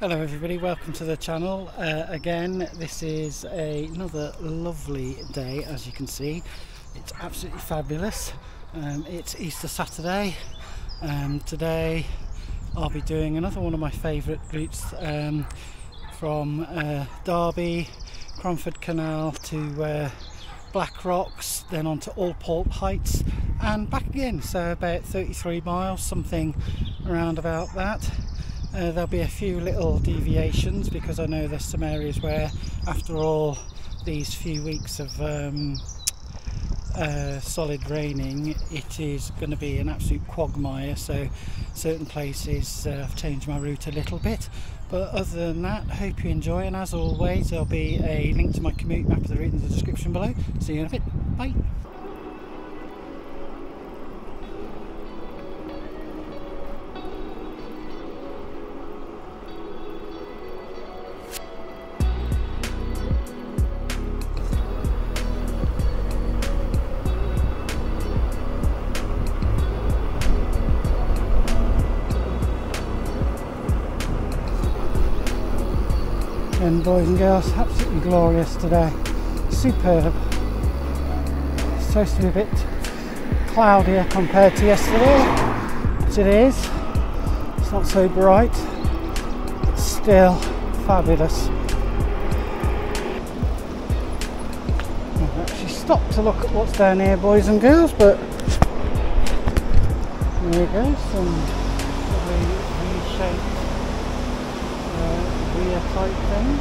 Hello everybody, welcome to the channel. Again, this is another lovely day. As you can see, it's absolutely fabulous. It's Easter Saturday. Today I'll be doing another one of my favourite routes from Derby, Cromford Canal to Black Rocks, then on to Alport Heights and back again, so about 33 miles, something around about that. There'll be a few little deviations because I know there's some areas where, after all these few weeks of solid raining, it is going to be an absolute quagmire, so certain places I've changed my route a little bit. But other than that, hope you enjoy, and as always there'll be a link to my Komoot map of the route in the description below. See you in a bit, bye! And boys and girls, absolutely glorious today, superb. It's supposed to be a bit cloudier compared to yesterday, which it is. It's not so bright, it's still fabulous. I've actually stopped to look at what's down here, boys and girls, but there you go, some lovely V-shaped type thing.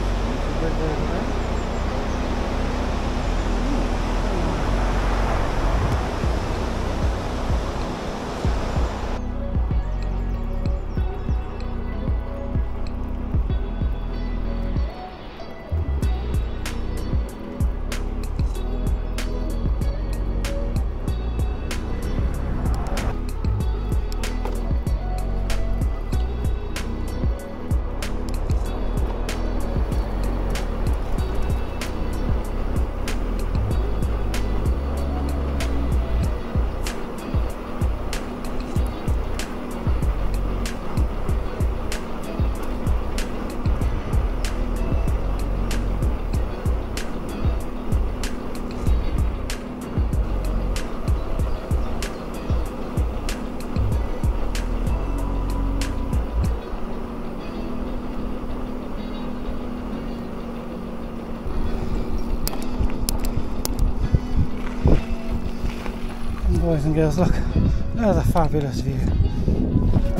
Boys and girls, look, another fabulous view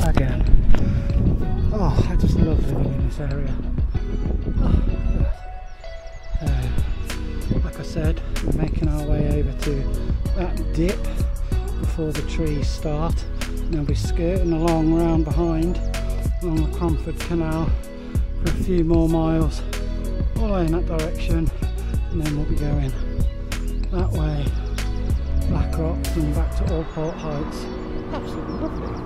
again. Oh, I just love living in this area. Oh, like I said, we're making our way over to that dip before the trees start, and then we'll be skirting along round behind along the Cromford Canal for a few more miles, all the way in that direction, and then we'll be going that way, Black Rocks and back to Alport Heights. Absolutely lovely.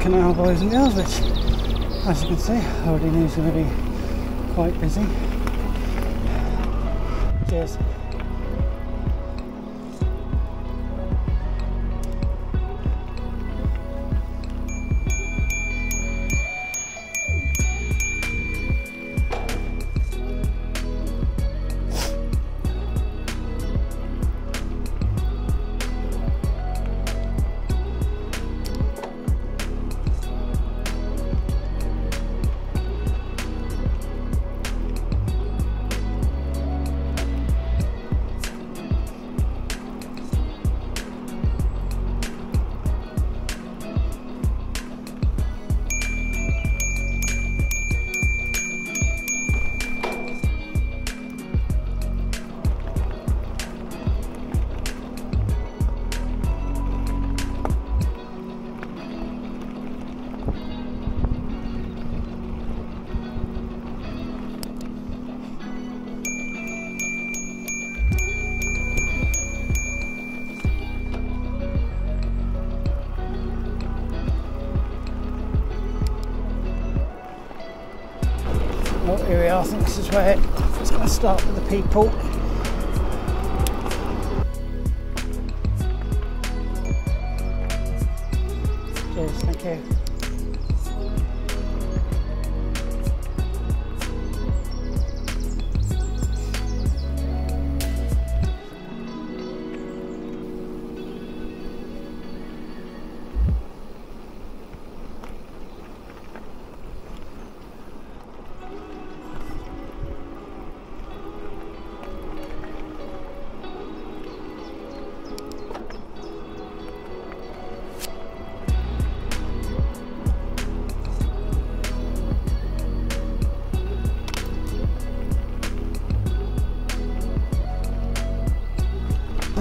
Canal, boys and girls, which, as you can see, I already knew is going to be quite busy. Cheers. Well, here we are. I think this is where it's going to start for the people. Cheers, thank you.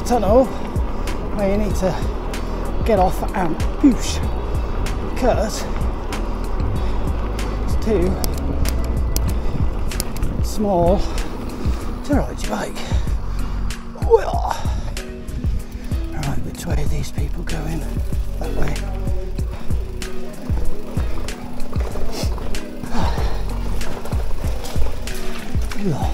Tunnel where you need to get off and boosh, because it's too small to ride your bike. Well, right, which way are these people going? That way. Oh.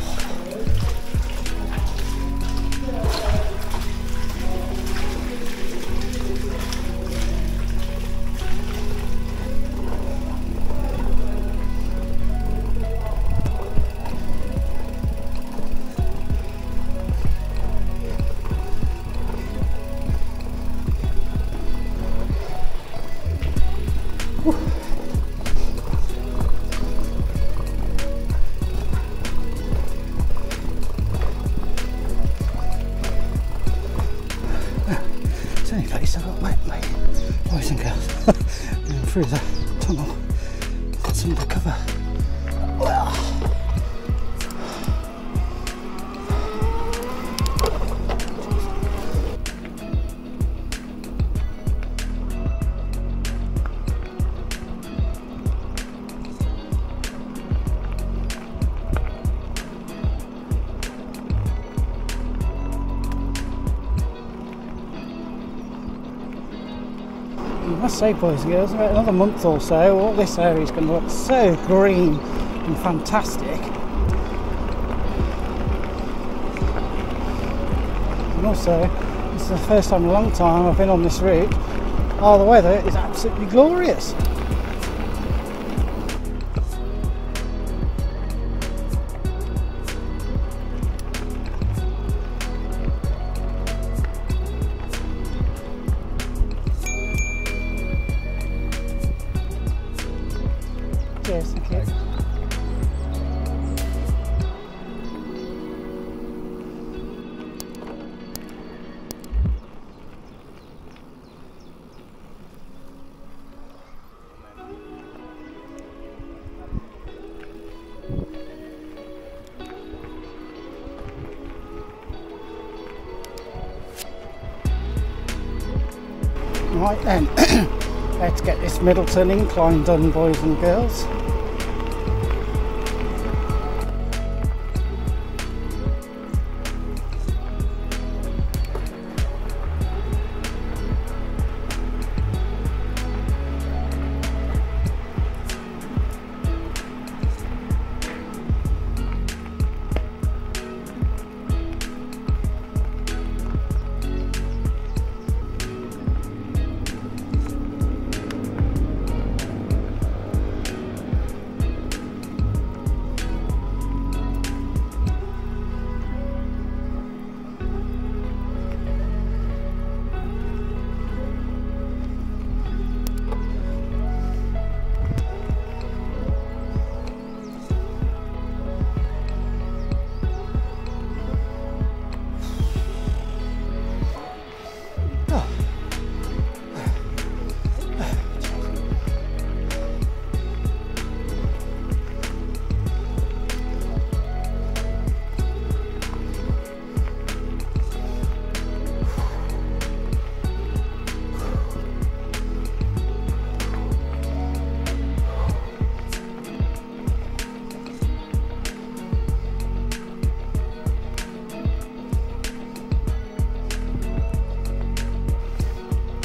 Through the tunnel that's undercover. Well, I must say, boys and girls, about another month or so, all this area is going to look so green and fantastic. And also, this is the first time in a long time I've been on this route. Oh, the weather is absolutely glorious. Right then, let's get this Middleton incline done, boys and girls.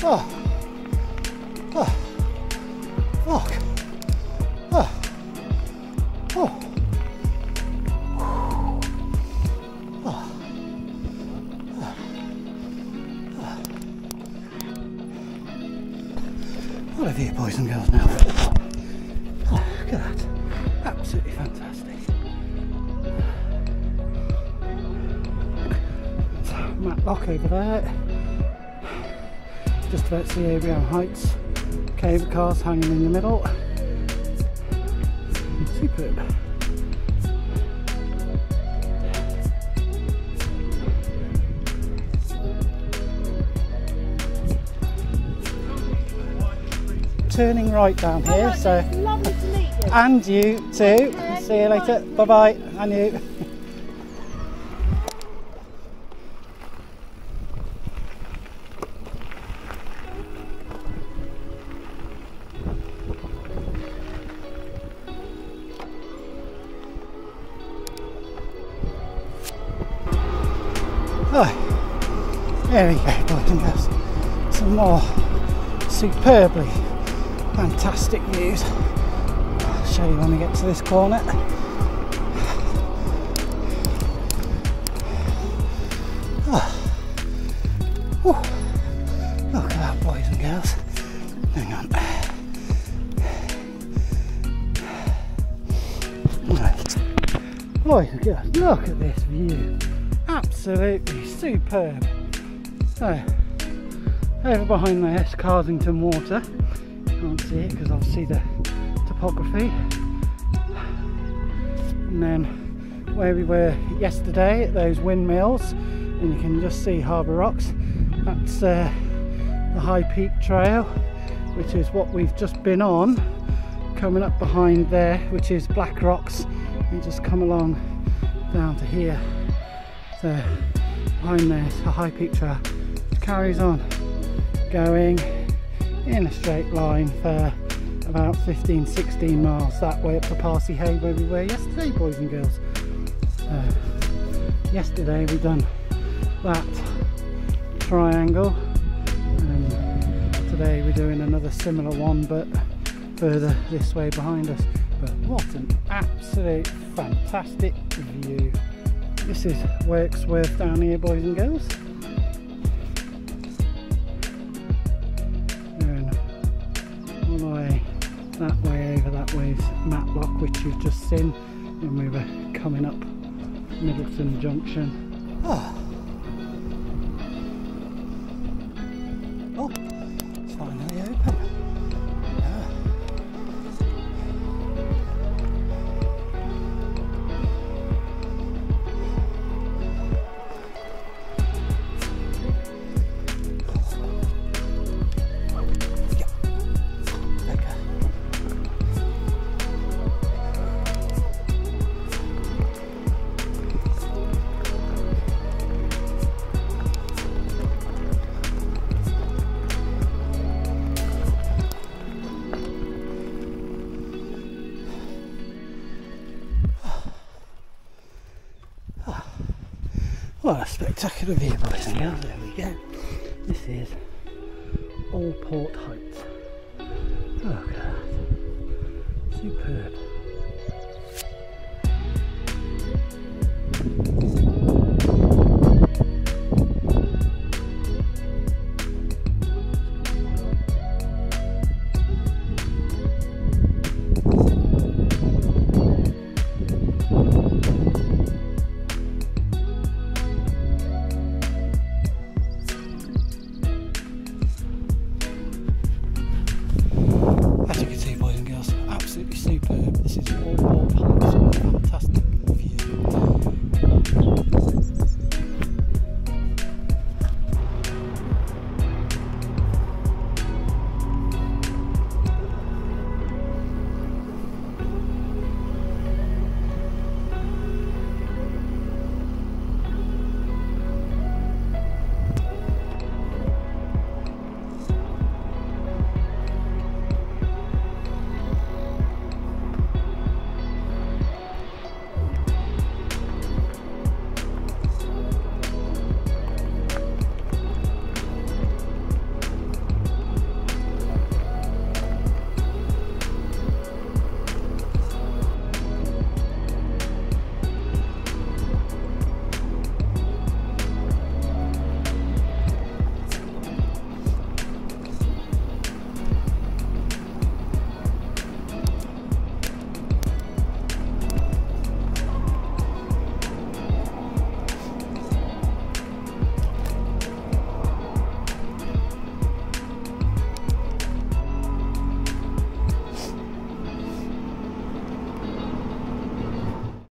Oh, fuck. Oh, oh, boys and girls now. Oh, look at that. Absolutely fantastic. So, Matlock over there. Just about to see Alport Heights. Cable cars hanging in the middle. Superb. Turning right down here, right, so lovely to meet you. And you too. Yeah, see you later. Bye bye. And you. Oh, there we go, boys and girls. Some more superbly fantastic views. I'll show you when we get to this corner. Oh. Look at that, boys and girls. Hang on. Right. Boys and girls, look at this view. Absolutely superb. So, over behind there is Carsington Water. Can't see it because obviously the topography, and then where we were yesterday at those windmills, and you can just see Harbour Rocks. That's the High Peak Trail, which is what we've just been on, coming up behind there, which is Black Rocks, and just come along down to here. So behind there is a High Peak Trail, which carries on going in a straight line for about 15-16 miles that way up to Parsi Hay, where we were yesterday, boys and girls. So yesterday we done that triangle, and today we're doing another similar one but further this way behind us. But what an absolute fantastic view. This is Worksworth down here, boys and girls. That way over, that way's Matlock, which you've just seen when we were coming up Middleton Junction. Oh, it's finally open. What a spectacular view, boys and girls. There we go. This is Alport Heights. Look at that. Superb.